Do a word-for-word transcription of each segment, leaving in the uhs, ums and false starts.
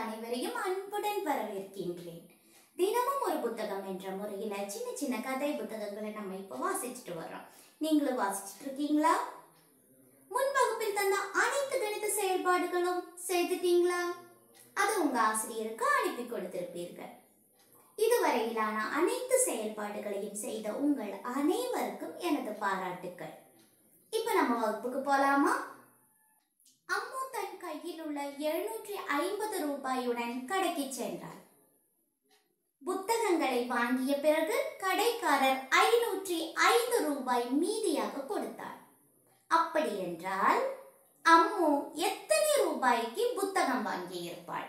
அனைவரையும் அன்புடன் வரவேற்கின்றேன். தினமும் ஒரு புத்தகம் என்ற முறையில் சின்ன சின்ன கதை புத்தகங்களை நம்ம இப்போ வாசிச்சுட்டு வரோம். நீங்களும் வாசிச்சுட்டு இருக்கீங்களா? முன் வகுப்பில் தந்த அனைத்து கணித செயல்பாடுகளும் செய்துட்டீங்களா? அது உங்க ஆசிரியருக்கு அனுப்பி கொடுத்திருப்பீர்கள். இதுவரையிலான அனைத்து செயல்பாடுகளையும் செய்த உங்கள் அனைவருக்கும் எனது பாராட்டுக்கள். இப்ப நம்ம வகுப்புக்கு போலாமா? அம்மு தன் கையில் உள்ள எழுநூற்றி ஐம்பது ரூபாயுடன் கடைக்கு சென்றார். புத்தகங்களை வாங்கிய பிறகு கடைக்காரர் ஐநூற்றி ஐந்து ரூபாய் மீதியாக கொடுத்தார். அப்படி என்றால் அம்மு எத்தனை ரூபாய்க்கு புத்தகம் வாங்கியிருப்பாள்?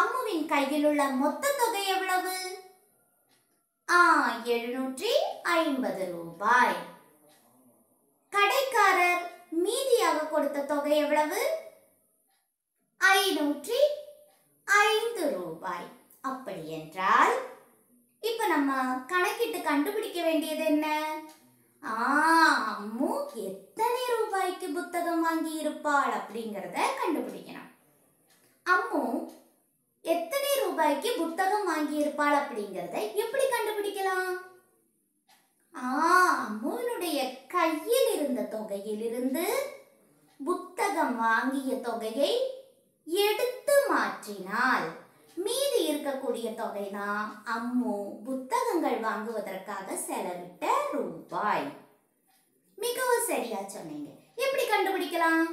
அம்முவின் கையில் உள்ள மொத்த தொகை எவ்வளவு? ஆ எழுநூற்றி ஐம்பது ரூபாய். கடைக்காரர் மீதியாக கொடுத்த தொகை எவ்வளவு? ஐநூற்றி ஐந்து ரூபாய். அப்படி என்றால் இப்ப நம்ம கணக்கிட்டு கண்டுபிடிக்க வேண்டியது என்ன? ஆ அம்மு எத்தனை ரூபாய்க்கு புத்தகம் வாங்கி இருப்பாள் அப்படிங்கிறத கண்டுபிடிக்கணும். அம்மு எத்தனை ரூபாய்க்கு புத்தகம் வாங்கி இருப்பாள் அப்படிங்கறத எப்படி கண்டுபிடிக்கலாம்? ஆ அம்முனுடைய கையில் இருந்த தொகையிலிருந்து புத்தகம் வாங்கிய தொகையை எடுத்து மாற்றினால் மீதி இருக்கக்கூடிய தொகை தான் அம்மு புத்தகங்கள் வாங்குவதற்காக செலவிட்ட ரூபாய். மிகவும் சரியா சொன்னீங்க. எப்படி கண்டுபிடிக்கலாம்?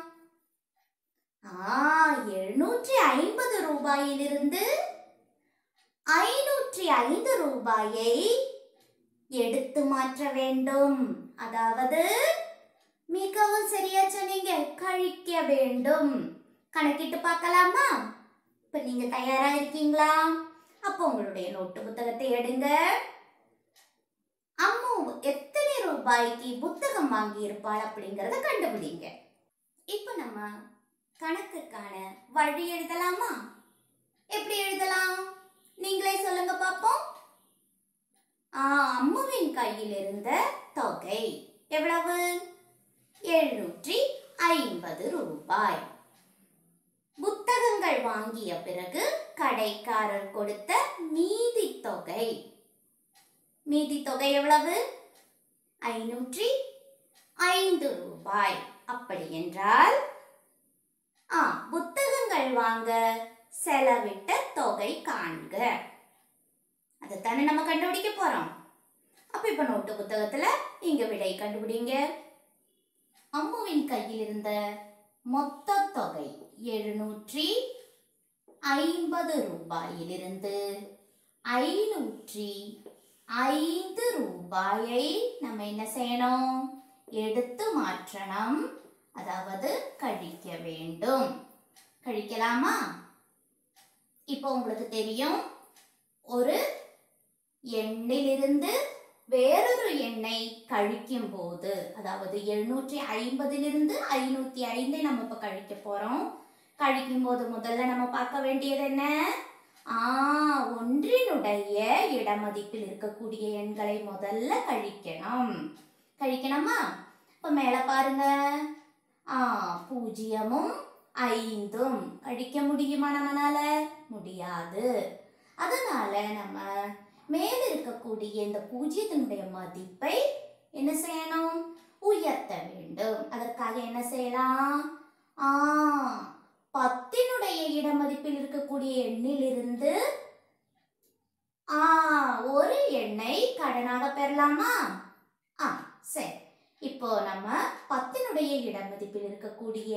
எழுநூற்றி ஐம்பது ரூபாயிலிருந்து ஐநூற்றி ஐந்து ரூபாயை எடுத்து மாற்ற வேண்டும். அதாவது மிகவும் சரியா சொன்னீங்க, கழிக்க வேண்டும். கணக்கிட்டு பார்க்கலாமா? இப்ப நீங்க தயாரா இருக்கீங்களா? அப்போ உங்களுடைய நோட்டு புத்தகத்தை எடுங்க. அம்மு எத்தனை ரூபாய்க்கு புத்தகம் வாங்கி இருப்பாள் அப்படிங்கறத கண்டுபிடிங்க. இப்ப நம்ம கணக்குக்கான வழி எழுதலாமா? எப்படி எழுதலாம்? நீங்களே சொல்லுங்க பாப்போம். அம்முவின் கையில் இருந்த தொகை எவ்வளவு? எழுநூற்றி ஐம்பது ரூபாய். புத்தகங்கள் வாங்கிய பிறகு கடைக்காரர் கொடுத்த மீதி தொகை மீதி தொகை எவ்வளவு? ஐநூற்றி ஐந்து ரூபாய். அப்படி என்றால் ஆ புத்தகங்கள் வாங்க செலவிட்ட தொகை காண்க. அதைத்தானே நம்ம கண்டுபிடிக்க போறோம். அப்ப இப்ப நோட்டு புத்தகத்துல நீங்க விடை கண்டுபிடிங்க. அம்முவின் கையில் இருந்த மொத்த தொகை எழுநூற்றி ஐம்பது ரூபாயிலிருந்து ஐநூற்றி ஐந்து ரூபாயை நம்ம என்ன செய்யணும்? எடுத்து மாற்றணும். அதாவது கழிக்க வேண்டும். கழிக்கலாமா? இப்போ உங்களுக்கு தெரியும், ஒரு எண்ணிலிருந்து வேறொரு எண்ணை கழிக்கும் போது, அதாவது எழுநூற்றி ஐம்பதிலிருந்து ஐநூத்தி ஐந்தை நம்ம இப்ப கழிக்க போறோம். கழிக்கும் போது முதல்ல நம்ம பார்க்க வேண்டியது என்ன? ஆ ஒன்றினுடைய இடமதிப்பில் இருக்கக்கூடிய எண்களை முதல்ல கழிக்கணும். கழிக்கணுமா? இப்ப மேல பாருங்க. ஆ பூஜ்ஜியமும் ஐந்தும் கழிக்க முடியுமா நம்மளால? முடியாது. அதனால நம்ம மேல இருக்கக்கூடிய இந்த பூஜ்ஜியத்தினுடைய மதிப்பை என்ன செய்யணும்? உயர்த்த வேண்டும். அதற்காக என்ன செய்யலாம்? ஆ பத்தினுடைய இட மதிப்பில் இருக்கக்கூடிய எண்ணிலிருந்து ஆ ஒரு எண்ணை கடனாக பெறலாமா? ஆ சரி. இப்போ நம்ம பத்தினுடைய இட மதிப்பில் இருக்கக்கூடிய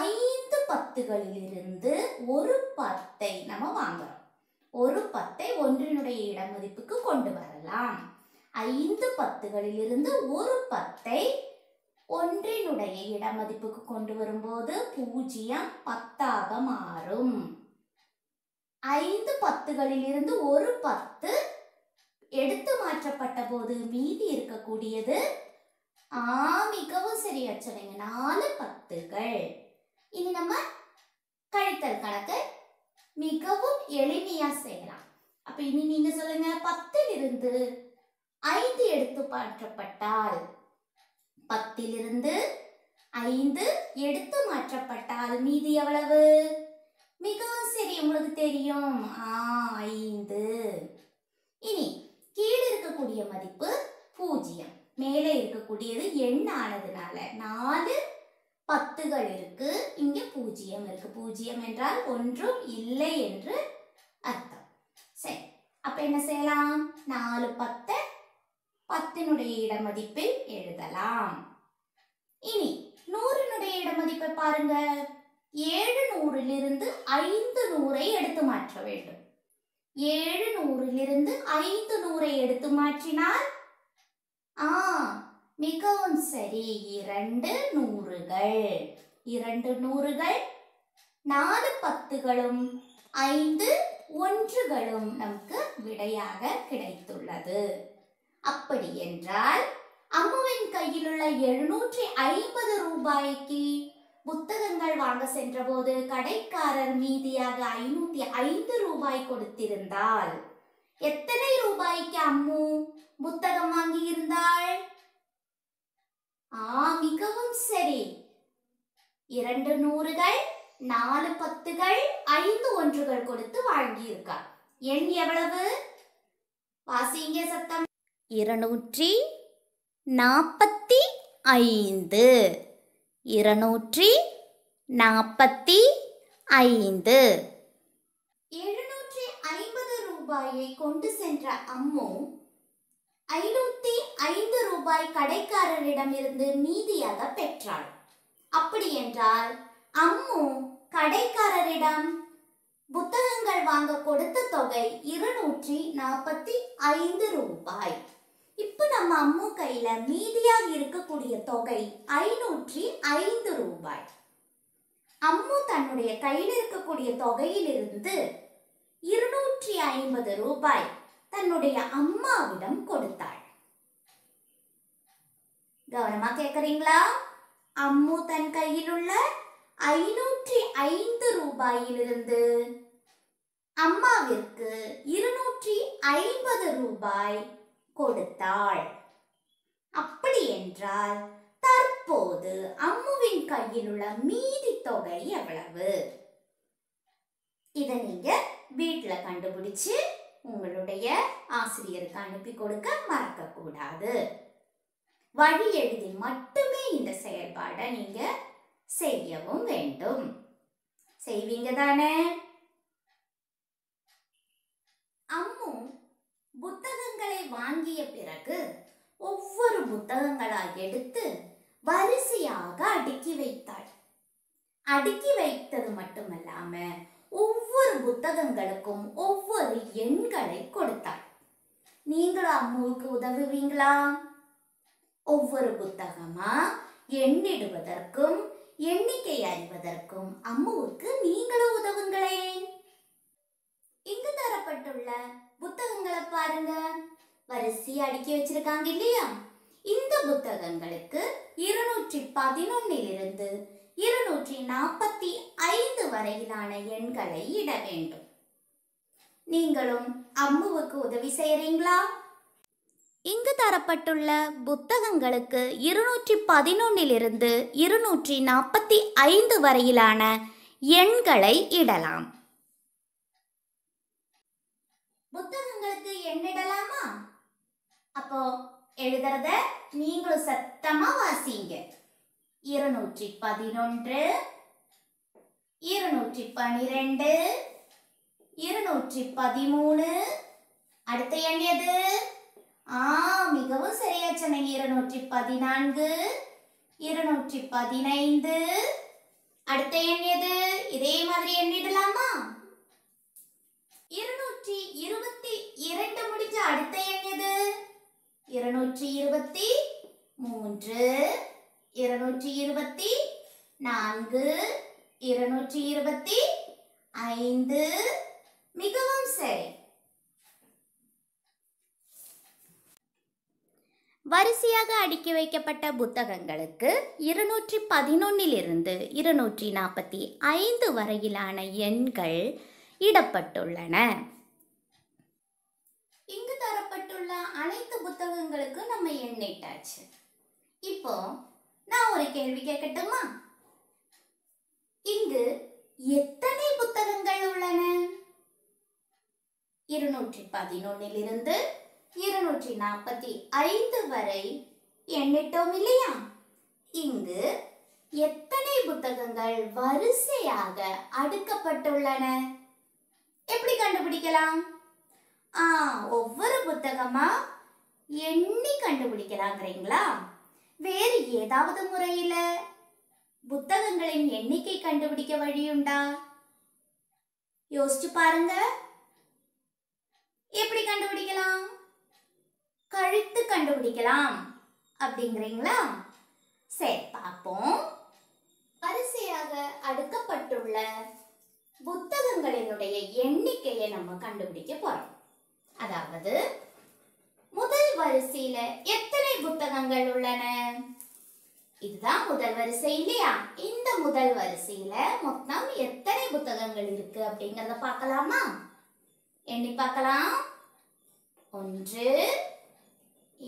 ஐந்து பத்துகளிலிருந்து ஒரு பத்தை நம்ம வாங்குறோம். ஒரு பத்தை ஒன்றினுடைய இட மதிப்புக்கு கொண்டு வரலாம். ஐந்து பத்துகளிலிருந்து ஒரு பத்தை ஒன்றினுடைய இட மதிப்புக்கு கொண்டு வரும்போது பூஜ்ஜியம் பத்தாக மாறும். ஐந்து பத்துகளிலிருந்து ஒரு பத்து எடுத்து மாற்றப்பட்ட போது மீதி இருக்கக்கூடியது ஆ மிகவும் சரியா சொன்னீங்க, நாலு பத்துகள். இனி நம்ம கழித்தல் கணக்கு மிகவும் எளிமையா செய்யலாம். அப்ப இனி நீங்க சொல்லுங்க, பத்திலிருந்து ஐந்து எடுத்து மாற்றப்பட்டால் பத்திலிருந்து ஐந்து எடுத்து மாற்றப்பட்டால் மீதி எவ்வளவு? மிகவும் சரி, உங்களுக்கு தெரியும். ஆ, ஐந்து. இனி கீழே இருக்கக்கூடிய மதிப்பு பூஜ்ஜியம், மேலே இருக்கக்கூடியது எண் ஆனதுனால நாலு பத்துகள் இருக்கு, இங்க பூஜ்ஜியம் இருக்கு. பூஜ்ஜியம் என்றால் ஒன்றும் இல்லை என்று அர்த்தம். சரி, அப்ப என்ன செய்யலாம்? நாலு பத்து பத்தினுடைய இட மதிப்பில் எழுதலாம். இனி நூறினுடைய இட மதிப்பை பாருங்க. ஏழு நூறிலிருந்து ஐந்து நூறை எடுத்து மாற்ற வேண்டும். ஏழு நூறிலிருந்து ஐந்து நூறை எடுத்து மாற்றினால் ஆ, மிகவும் சரி, இரண்டு நூறுகள். இரண்டு நூறுகள், நாலு பத்துகளும் ஐந்து ஒன்றுகளும் நமக்கு விடையாக கிடைத்துள்ளது. அப்படி என்றால் அம்முவின் கையில் உள்ள எழுநூற்றி ஐம்பது ரூபாய்க்கு புத்தகங்கள் வாங்க சென்ற போது கடைக்காரர் மீதியாக ஐநூத்தி ஐந்து ரூபாய் கொடுத்திருந்தால் எத்தனை ரூபாய்க்கு அம்மு புத்தகம் வாங்கி இருந்தாள்? ஆ, மிகவும் சரி, இரண்டு நூறுகள், நாலு பத்துகள், ஐந்து ஒன்றுகள் கொடுத்து வாங்கி இருக்கா. எண் எவ்வளவு? வாசிங்க சத்தம். இருநூற்றி நாற்பத்தி ஐந்து. இருநூற்றி நாற்பத்தி ஐந்து. எழுநூற்றி ஐம்பது ரூபாயை கொண்டு சென்ற அம்மு ஐநூத்தி ஐந்து ரூபாய் கடைக்காரரிடமிருந்து மீதியாக பெற்றாள். அப்படி என்றால் அம்மு கடைக்காரரிடம் புத்தகங்கள் வாங்க கொடுத்த தொகை இருநூற்றி நாற்பத்தி ஐந்து ரூபாய். இப்ப நம்ம அம்மு கையில மீதியாக இருக்கக்கூடிய தொகை ஐநூற்றி ஐந்து ரூபாய். அம்மு தன்னுடைய கையில் இருக்கக்கூடிய தொகையிலிருந்து இருநூற்றி ஐம்பது ரூபாய் தன்னுடைய அம்மாவிடம் கொடுத்தாள். கவனமா கேக்குறீங்களா? அம்மு தன் கையில் உள்ள ஐநூற்றி ஐந்து ரூபாயிலிருந்து அம்மாவிற்கு இருநூற்றி ஐம்பது ரூபாய் கொடுத்தாள். அப்படி என்றால் தற்போது அம்முவின் கையில் உள்ள மீதி தொகை எவ்வளவு? இதை நீங்க வீட்டுல கண்டுபிடிச்சு உங்களுடைய ஆசிரியருக்கு அனுப்பி கொடுக்க மறக்க கூடாது. வழி எழுதி மட்டுமே இந்த செயல்பாடை நீங்க செய்யவும் வேண்டும். செய்வீங்க தானே? அம்மு புத்தகங்களை வாங்கிய பிறகு ஒவ்வொரு புத்தகங்களாக எடுத்து வரிசையாக அடுக்கி வைத்தாள். அடுக்கி வைத்தது மட்டுமல்லாம ஒவ்வொரு புத்தகங்களுக்கும் ஒவ்வொரு எண்களை கொடுத்தாள். நீங்களும் அம்முவுக்கு உதவுவீங்களா? ஒவ்வொரு புத்தகமா எண்ணிடுவதற்கும் எண்ணிக்கை அறிவதற்கும் அம்முவுக்கு நீங்களும் உதவுங்களேன். இங்கு தரப்பட்டுள்ள புத்தகங்களை பாருங்க. வரிசை அடுக்கி வச்சிருக்காங்க இல்லையா? இந்த புத்தகங்களுக்கு இருநூற்றி பதினொன்னிலிருந்து இருநூற்றி நாற்பத்தி ஐந்து வரையிலான எண்களை இட வேண்டும். நீங்களும் அம்முவுக்கு உதவி செய்றீங்களா? இங்கு தரப்பட்டுள்ள புத்தகங்களுக்கு இருநூற்றி பதினொன்னிலிருந்து இருநூற்றி நாற்பத்தி ஐந்து வரையிலான எண்களை இடலாம். புத்தகங்களுக்கு எண் இடலாமா? அப்போ எழுதுறத நீங்களும் சத்தமா வாசிங்க. இருநூற்றி பதினொன்று, இருநூற்றி பனிரெண்டு, இருநூற்றி பதிமூணு, அடுத்த எண் எது? ஆ, மிகவும் சரியா சொன்னீங்க. இருநூற்றி பதினான்கு, இருநூற்றி பதினைந்து, அடுத்த எண் எது? இதே மாதிரி எண்ணிடலாமா? இருநூற்றி இருபத்தி இரண்டு முடிஞ்ச அடுத்த எண் எது? இருநூற்றி இருபத்தி மூன்று, இருநூற்றி இருபத்தி நான்கு, இருநூற்றி இருபத்தி ஐந்து. மிகவும் சரி. வரிசையாக அடுக்கி வைக்கப்பட்ட புத்தகங்களுக்கு இருநூற்றி பதினொன்னிலிருந்து இருநூற்றி நாற்பத்தி ஐந்து வரையிலான எண்கள் இடப்பட்டுள்ளன. இங்கு தரப்பட்டுள்ள அனைத்து புத்தகங்களுக்கு நம்ம எண்ணிட்டாச்சு. இப்போ நான் ஒரு கேள்வி கேட்கட்டுமா? இங்கு எத்தனை புத்தகங்கள் உள்ளன? இருநூற்று பதினொன்று இருந்து இருநூற்று நாற்பத்தி ஐந்து வரை எண்ணிட்டோம் இல்லையா? இங்கு எத்தனை புத்தகங்கள் வரிசையாக அடுக்கப்பட்டுள்ளன? எப்படி கண்டுபிடிக்கலாம்? ஆ, ஒவ்வொரு புத்தகமா எண்ணி கண்டுபிடிக்கலாம்ங்கறீங்களா? வேறு ஏதாவது முறையில புத்தகங்களின் எண்ணிக்கை கண்டுபிடிக்க வழியுண்டா? யோசிச்சு பாருங்க. எப்படி கண்டுபிடிக்கலாம்? கழித்து கண்டுபிடிக்கலாம் அப்படிங்கறீங்களா? சரி பாப்போம். வரிசையாக அடுக்கப்பட்டுள்ள புத்தகங்களினுடைய எண்ணிக்கையை நம்ம கண்டுபிடிக்க போறோம். அதாவது முதல் வரிசையில எத்தனை புத்தகங்கள் உள்ளன? இதுதான் முதல் வரிசை இல்லையா? இந்த முதல் வரிசையில மொத்தம் எத்தனை புத்தகங்கள் இருக்கு அப்படிங்கறத பார்க்கலாமா? எண்ணி பார்க்கலாம். ஒன்று,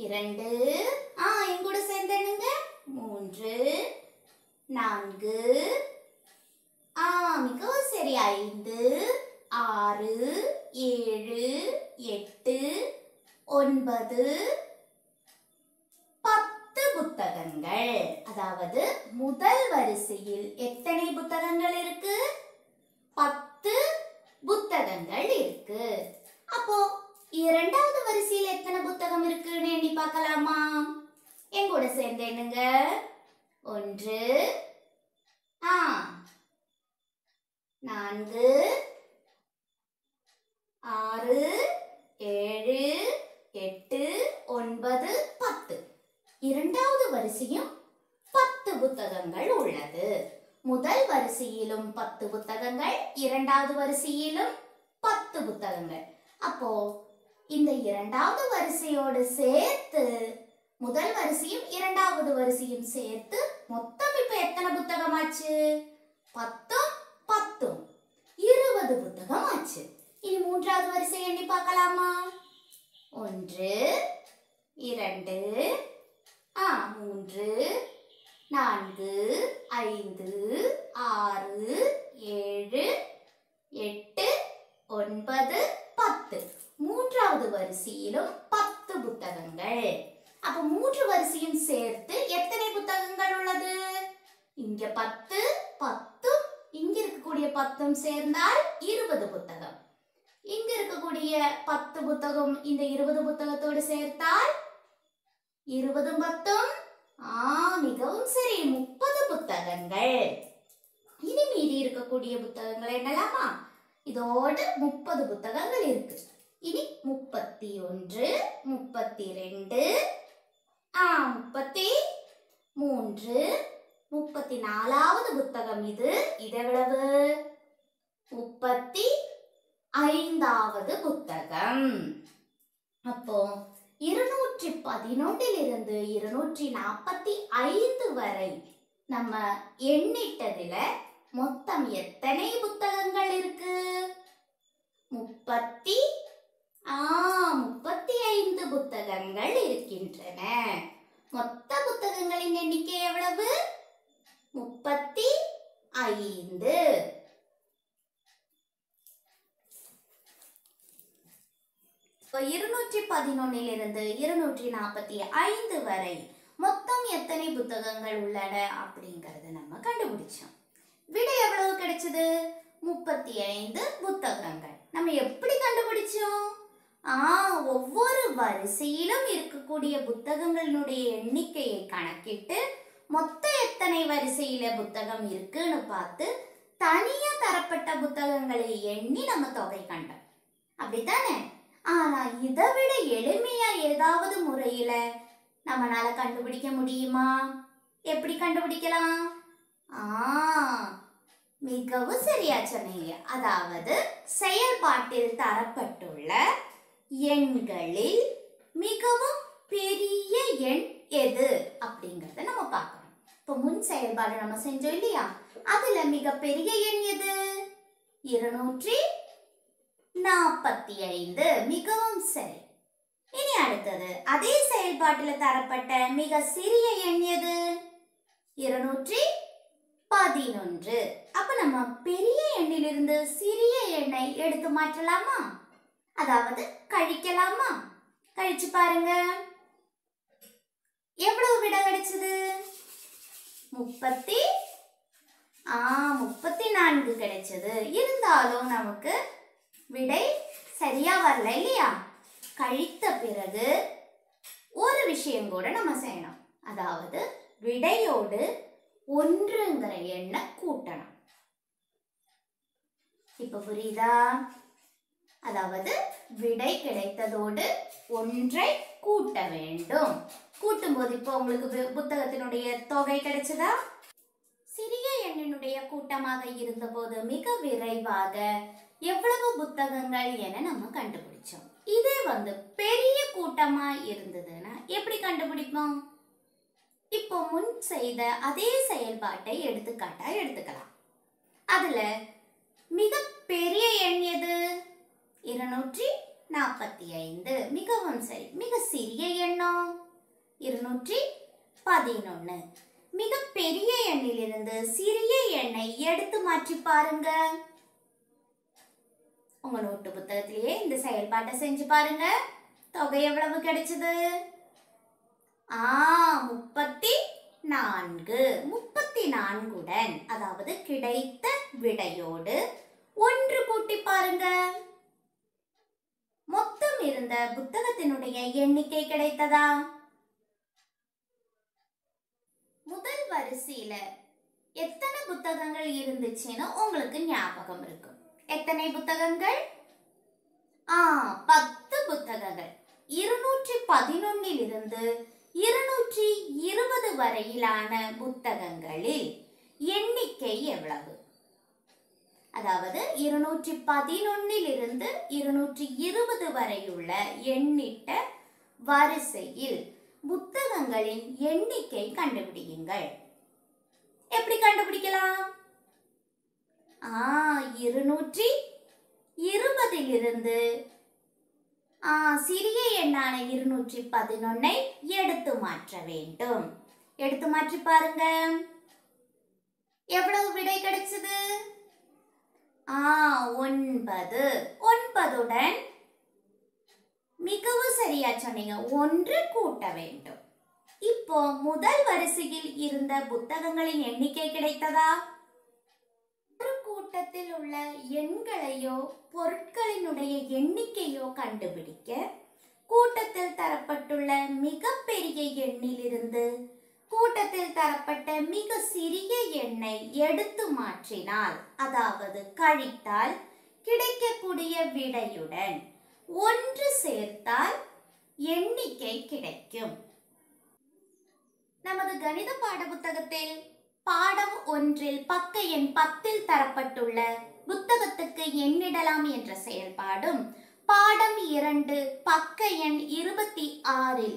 இரண்டு, ஆ இங்கூட சேர்ந்தேனுங்க, மூன்று, நான்கு, ஆ மிகவும் சரி, ஐந்து, ஆறு, ஏழு, எட்டு, ஒன்பது, பத்து புத்தகங்கள். அதாவது முதல் வரிசையில் எத்தனை புத்தகங்கள் இருக்கு? பத்து புத்தகங்கள் இருக்கு. அப்போ இரண்டாவது வரிசையில் எத்தனை புத்தகம் இருக்குன்னு எண்ணி பார்க்கலாமா? என் கூட சேர்ந்து என்னங்க, ஒன்று, ஆ நான்கு, ஆறு, ஏழு, எட்டு, ஒன்பது, பத்து. இரண்டாவது வரிசையும் பத்து புத்தகங்கள் உள்ளது. முதல் வரிசையிலும் பத்து புத்தகங்கள், இரண்டாவது வரிசையிலும் பத்து புத்தகங்கள். அப்போ இந்த இரண்டாவது வரிசையோடு சேர்த்து முதல் வரிசையும் இரண்டாவது வரிசையும் சேர்த்து மொத்தம் இப்ப எத்தனை புத்தகமாச்சு? பத்தும் பத்தும் இருபது புத்தகம் ஆச்சு. இனி மூன்றாவது வரிசை எண்ணி பார்க்கலாமா? ஒன்று, இரண்டு, ஆ மூன்று, நான்கு, ஐந்து, ஆறு, ஏழு, எட்டு, ஒன்பது, பத்து. மூன்றாவது வரிசையிலும் பத்து புத்தகங்கள். அப்ப மூன்று வரிசையும் சேர்த்து எத்தனை புத்தகங்கள் உள்ளது? இங்க பத்து, பத்தும் இங்க இருக்கக்கூடிய பத்தும் சேர்ந்தால் இருபது புத்தகம். இங்க இருக்கக்கூடிய பத்து புத்தகம் இந்த இருபது புத்தகத்தோடு சேர்த்தால் இருபதும் பத்தும், ஆ மிகவும் சரி, முப்பது புத்தகங்கள். இனி மீதி இருக்கக்கூடிய புத்தகங்கள் என்னலாமா? இதோடு முப்பது புத்தகங்கள் இருக்கு. இனி முப்பத்தி ஒன்று, முப்பத்தி ரெண்டு, ஆ முப்பத்தி மூன்று, முப்பத்தி நாலாவது புத்தகம் இது. இதெவ்வளவு? முப்பத்தி ஐந்தாவது புத்தகம். அப்போ இருநூற்றி பதினொன்றிலிருந்து இருநூற்றி நாற்பத்தி ஐந்து வரை நம்ம எண்ணிட்டதுல மொத்தம் எத்தனை புத்தகங்கள் இருக்கு? முப்பத்தி ஆ முப்பத்தி ஐந்து புத்தகங்கள் இருக்கின்றன. மொத்த புத்தகங்களின் எண்ணிக்கை எவ்வளவு? முப்பத்தி ஐந்து. இருநூற்றி பதினொன்னில் இருந்து இருநூற்றி நாற்பத்தி ஐந்து வரை மொத்தம் எத்தனை புத்தகங்கள் உள்ளன அப்படிங்கறத நம்ம கண்டுபிடிச்சோம். விடை எவ்வளவு கிடைச்சது? முப்பத்தி ஐந்து புத்தகங்கள். நம்ம எப்படி கண்டுபிடிச்சோம்? ஆ, ஒவ்வொரு வரிசையிலும் இருக்கக்கூடிய புத்தகங்களினுடைய எண்ணிக்கையை கணக்கிட்டு மொத்தம் எத்தனை வரிசையில புத்தகம் இருக்குன்னு பார்த்து தனியா தரப்பட்ட புத்தகங்களை எண்ணி நம்ம தொகை கண்டோம், அப்படித்தானே? ஆனா இதை விட எளிமையா ஏதாவது முறையில நம்மளால கண்டுபிடிக்க முடியுமா? எப்படி கண்டுபிடிக்கலாம்? ஆ மிகவும் சரியா சொன்னீங்க. அதாவது செயல்பாட்டில் தரப்பட்டுள்ள எண்களில் மிகவும் பெரிய எண் எது அப்படிங்கறத நம்ம பார்க்கணும். இப்போ முன் செயல்பாடு நம்ம செஞ்சோம் இல்லையா? அதுல மிகப்பெரிய எண் எது? இருநூற்றி நாற்பத்தி ஐந்து. மிகவும் சரி. இனி அடுத்தது அதே செயல்பாட்டில் தரப்பட்ட மிக சிறிய எண் எது? இருநூற்றி பதினொன்று. அப்ப நம்ம பெரிய எண்ணிலிருந்து சிறிய எண்ணை எடுத்து மாற்றலாமா, அதாவது கழிக்கலாமா? கழிச்சு பாருங்க, எவ்வளவு விட கிடைச்சது? முப்பத்தி ஆ முப்பத்தி நான்கு கிடைச்சது. இருந்தாலும் நமக்கு விடை சரியா வரல இல்லையா? கழித்த பிறகு ஒரு விஷயம் கூட நம்ம செய்யணும், அதாவது விடையோடு ஒன்றுங்கிற எண்ணை கூட்டணும். இப்ப புரியுதா? அதாவது விடை கிடைத்ததோடு ஒன்றை கூட்ட வேண்டும். கூட்டும் போது இப்போ உங்களுக்கு புத்தகத்தினுடைய தொகை கிடைச்சதா? சிறிய எண்ணினுடைய கூட்டமாக இருந்தபோது மிக விரைவாக எவ்வளவு புத்தகங்கள் என நம்ம கண்டுபிடிச்சோம். இதே வந்து பெரிய கூட்டமா இருந்ததுன்னா எப்படி கண்டுபிடிப்போம்? இப்போ முன் செய்த அதே செயல்பாட்டை எடுத்துக்காட்டா எடுத்துக்கலாம். அதுல மிக பெரிய எண் எது? இருநூற்றி நாற்பத்தி ஐந்து. மிகவும் சரி. மிக சிறிய எண்ணோ? இருநூற்றி பதினொன்று. மிக பெரிய எண்ணிலிருந்து சிறிய எண்ணை எடுத்து மாற்றி பாருங்க. உங்க நோட்டு புத்தகத்திலேயே இந்த செயல்பாட்டை செஞ்சு பாருங்க. தொகை எவ்வளவு கிடைச்சது? ஆ முப்பத்தி நான்கு. முப்பத்தி நான்குடன், அதாவது கிடைத்த விடையோடு ஒன்று கூட்டி பாருங்க. மொத்தம் இருந்த புத்தகத்தினுடைய எண்ணிக்கை கிடைத்ததா? முதல் வரிசையில எத்தனை புத்தகங்கள் இருந்துச்சுன்னு உங்களுக்கு ஞாபகம் இருக்கும். எத்தனை புத்தகங்கள்? ஆ பத்து புத்தகங்கள். இருநூற்றி பதினொன்னில் இருந்து இருநூற்றி இருபது வரையிலான புத்தகங்களில் எண்ணிக்கை எவ்வளவு? அதாவது இருநூற்றி பதினொன்னில் இருந்து இருநூற்றி இருபது வரையுள்ள எண்ணிட்ட வரிசையில் புத்தகங்களின் எண்ணிக்கை கண்டுபிடியுங்கள். எப்படி கண்டுபிடிக்கலாம்? ஆ இருநூற்றி இருபதிலிருந்து ஆ சிறிய எண்ணான இருநூற்றி பதினொன்னை எடுத்து மாற்ற வேண்டும். எடுத்து மாற்றி பாருங்க, எவ்வளவு விடை கிடைச்சது? ஆ ஒன்பது. ஒன்பதுடன் மிகவும் சரியா சொன்னீங்க, ஒன்று கூட்ட வேண்டும். இப்போ முதல் வரிசையில் இருந்த புத்தகங்களின் எண்ணிக்கை கிடைத்ததா? கூட்டத்தில் உள்ள எண்களையோ பொருட்களினுடைய எண்ணிக்கையோ கண்டுபிடிக்க கூட்டத்தில் தரப்பட்டுள்ள மிகப்பெரிய எண்ணிலிருந்து கூட்டத்தில் தரப்பட்ட மிக சிறிய எண்ணை எடுத்து மாற்றினால், அதாவது கழித்தால் கிடைக்கக்கூடிய விடையுடன் ஒன்று சேர்த்தால் எண்ணிக்கை கிடைக்கும். நமது கணித பாட புத்தகத்தில் பாடம் ஒன்றில் பக்க எண் பத்தில் தரப்பட்டுள்ள புத்தகத்துக்கு எண்ணிடலாம் என்ற செயல்பாடும், பாடம் இரண்டு பக்க எண் இருபத்தி ஆறில்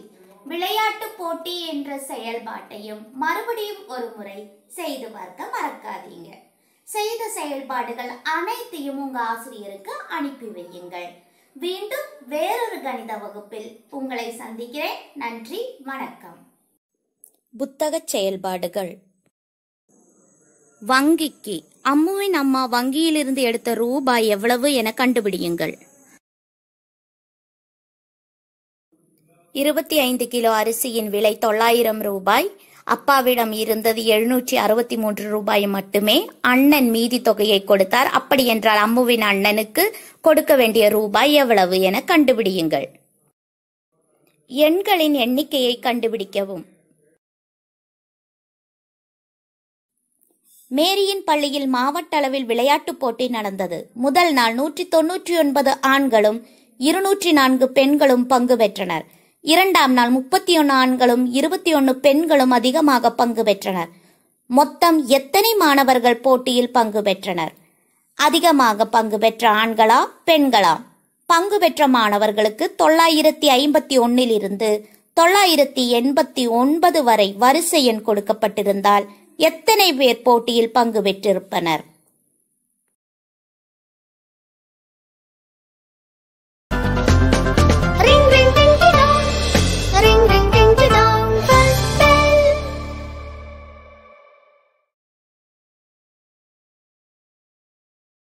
விளையாட்டு போட்டி என்ற செயல்பாட்டையும் மறுபடியும் ஒரு முறை செய்து பார்க்க மறக்காதீங்க. செய்த செயல்பாடுகள் அனைத்தையும் உங்க ஆசிரியருக்கு அனுப்பி வையுங்கள். மீண்டும் வேறொரு கணித வகுப்பில் உங்களை சந்திக்கிறேன். நன்றி, வணக்கம். புத்தக செயல்பாடுகள். வங்கிக்கு அம்முவின் அம்மா வங்கியிலிருந்து எடுத்த ரூபாய் எவ்வளவு என கண்டுபிடியுங்கள். இருபத்தி ஐந்து கிலோ அரிசியின் விலை தொள்ளாயிரம் ரூபாய். அப்பாவிடம் இருந்தது எழுநூற்றி அறுபத்தி மூன்று ரூபாய் மட்டுமே. அண்ணன் மீதி தொகையை கொடுத்தார். அப்படி என்றால் அம்முவின் அண்ணனுக்கு கொடுக்க வேண்டிய ரூபாய் எவ்வளவு என கண்டுபிடியுங்கள். எண்களின் எண்ணிக்கையை கண்டுபிடிக்கவும். மேரியின் பள்ளியில் மாவட்ட அளவில் விளையாட்டுப் போட்டி நடந்தது. முதல் நாள் நூற்றி தொன்னூற்றி ஒன்பது ஆண்களும் இருநூற்றி நான்கு பெண்களும் பங்கு பெற்றனர். இரண்டாம் நாள் முப்பத்தி ஒன்று ஆண்களும் இருபத்தி ஒன்று பெண்களும் அதிகமாக பங்கு பெற்றனர். மொத்தம் எத்தனை மாணவர்கள் போட்டியில் பங்கு பெற்றனர்? அதிகமாக பங்கு பெற்ற ஆண்களா பெண்களா? பங்கு பெற்ற மாணவர்களுக்கு தொள்ளாயிரத்தி ஐம்பத்தி ஒன்னில் இருந்து தொள்ளாயிரத்தி எண்பத்தி ஒன்பது வரை வரிசை எண் கொடுக்கப்பட்டிருந்தால் எத்தனை பேர் போட்டியில் பங்கு பெற்றிருப்பனர்?